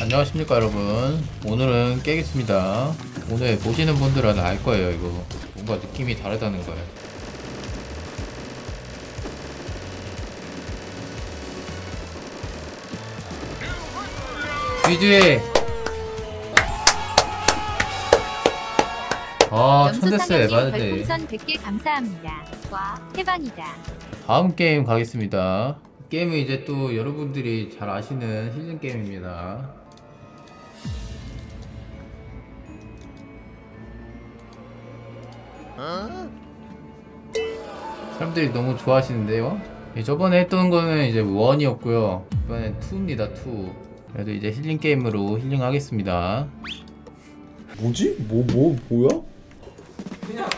안녕하십니까 여러분. 오늘은 깨겠습니다. 오늘 보시는 분들은 알거예요. 이거 뭔가 느낌이 다르다는 걸. 뒤뒤에 아 천대세 맞네. 별풍선 100개 감사합니다. 와 해방이다. 다음 게임 가겠습니다. 게임은 이제 또 여러분들이 잘 아시는 힐링 게임입니다. 사람들이 너무 좋아하시는데요. 저번에 했던 거는 이제 1이었고요 이번엔 2입니다. 2. 그래도 이제 힐링 게임으로 힐링 하겠습니다. 뭐지? 뭐야? 그냥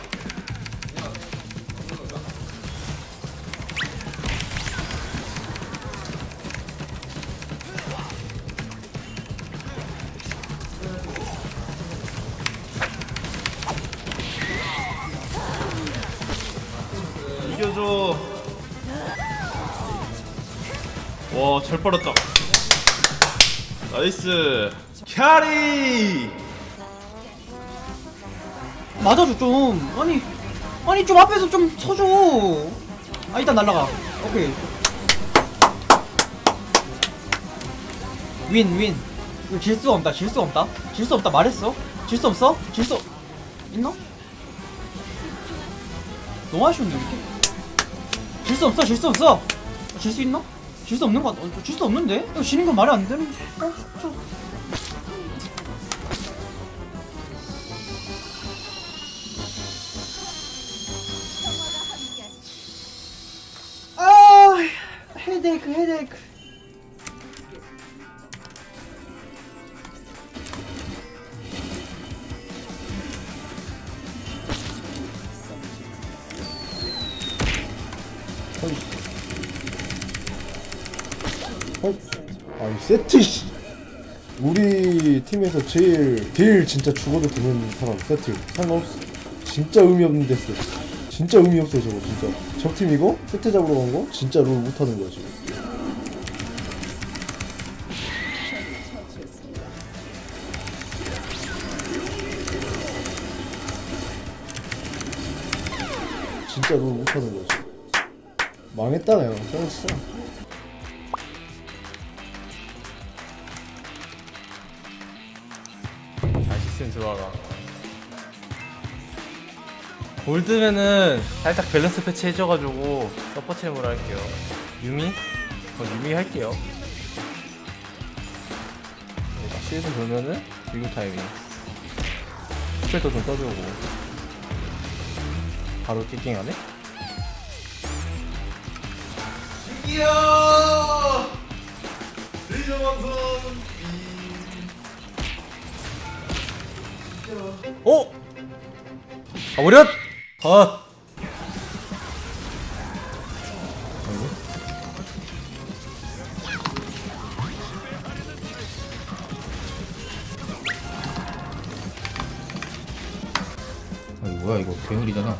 이겨줘. 와, 잘 빨았다. 나이스. 캐리. 맞아줘 좀. 아니 좀 앞에서 좀 서줘. 아 일단 날라가. 오케이. 윈. 질 수 없다. 말했어. 질 수 있나? 너무 아쉬운데 이렇게. 질 수 없어! 질 수 있나? 질 수 없는 거 같아. 질 수 없는데? 이거 지는 건 말이 안 되는데. 아, 헤데이크. 아이 세트 씨. 우리 팀에서 제일 진짜 죽어도 되는 사람 세트. 상관없어. 진짜 의미 없는 데스. 진짜 의미 없어요 저거 진짜. 적팀 이거 세트 잡으러 간 거 진짜 롤 못하는 거야 지금. 진짜 롤 못하는 거야 지금. 망했다 내가. 싸웠어. 자식은 좋아라. 골드면은 살짝 밸런스 패치 해줘가지고 서포트템으로 할게요. 유미 할게요. 시에서 돌면은 리그 타이밍. 스펠도 좀 떠주고. 바로 띠띵하네. 이야! 레이저 방송! 어? 가버렸! 헛! 아니 뭐야 이거 괴물이잖아.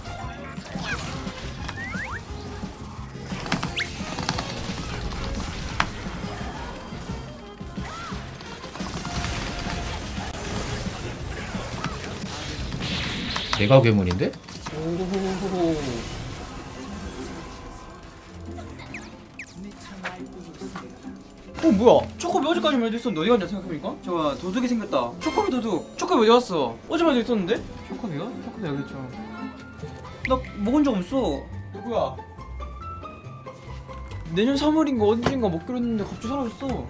내가 괴물인데? 뭐야? 초코비 어제까지만 해도 있었는데 어디갔냐 생각해보니까? 제가 도둑이 생겼다. 초코비 어디갔어? 어제만 해도 있었는데? 초코비 여기있죠. 나 먹은 적 없어. 누구야? 내년 3월인가 언젠가 먹기로 했는데 갑자기 사라졌어.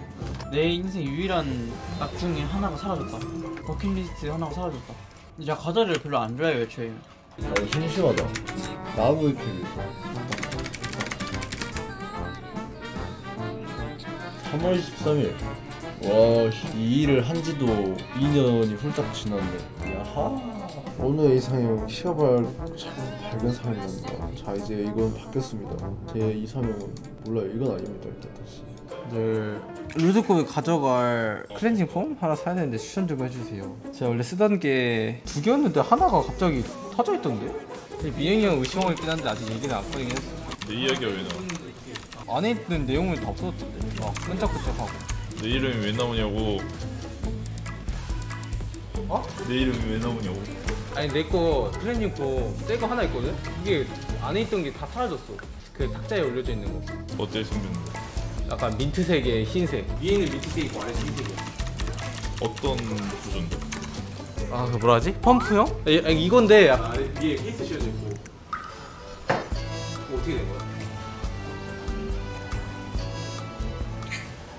내 인생 유일한 낙 중에 하나가 사라졌다. 버킷리스트 하나가 사라졌다. 야 과자를 별로 안 좋아해 애초에. 아 심심하다. 나하고 이렇게 아. 3월 23일 와 이 일을 한지도 2년이 훌쩍 지났네. 야하 오늘 이상형 키워봐야 참 밝은 사람이란다. 자 이제 이건 바뀌었습니다. 제 이상형은 몰라요. 이건 아닙니다. 일단 다시 늘 루드콤이 가져갈 클렌징 폼 하나 사야 되는데 추천 좀 해주세요. 제가 원래 쓰던 게 두 개였는데 하나가 갑자기 터져 있던데? 미영이 형 의심하고 있긴 한데 아직 얘기는 안 꺼내긴 했어. 내 이야기가 왜 나와? 안에 있는 내용은 다 없어졌던데. 막 끈적끈적하고. 내 이름이 왜 나오냐고. 어? 내 이름이 왜 나오냐고. 아니 내거 트레님 거 새거 하나 있거든? 이게 안에 있던 게 다 사라졌어. 그 탁자에 올려져 있는 거. 어때 생겼는데? 약간 민트색에 흰색. 위에는 민트색이고 아래는 흰색이야. 어떤 구조인데? 아 그거 뭐라 하지? 펌프형? 아니, 이건데 아, 위에 케이스 씌워져 있고. 어떻게 된 거야?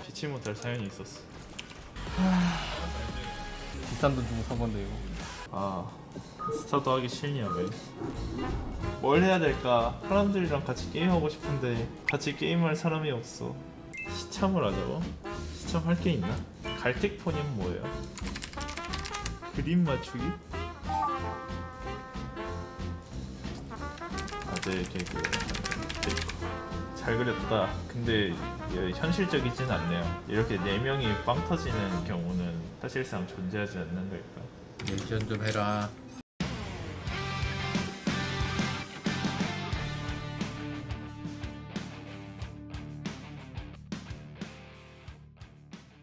피치 못할 사연이 있었어. 비싼 돈 주고 산 건데 이거. 아 스타도 하기 싫냐 왜? 뭘 해야 될까? 사람들이랑 같이 게임하고 싶은데 같이 게임할 사람이 없어. 시참을 하자고? 시참할 게 있나? 갈틱폰이면 뭐예요? 그림 맞추기? 아재 개그 잘 그렸다. 근데 현실적이진 않네요. 이렇게 4명이 빵 터지는 경우는 사실상 존재하지 않는 걸까? 리액션 좀 해라.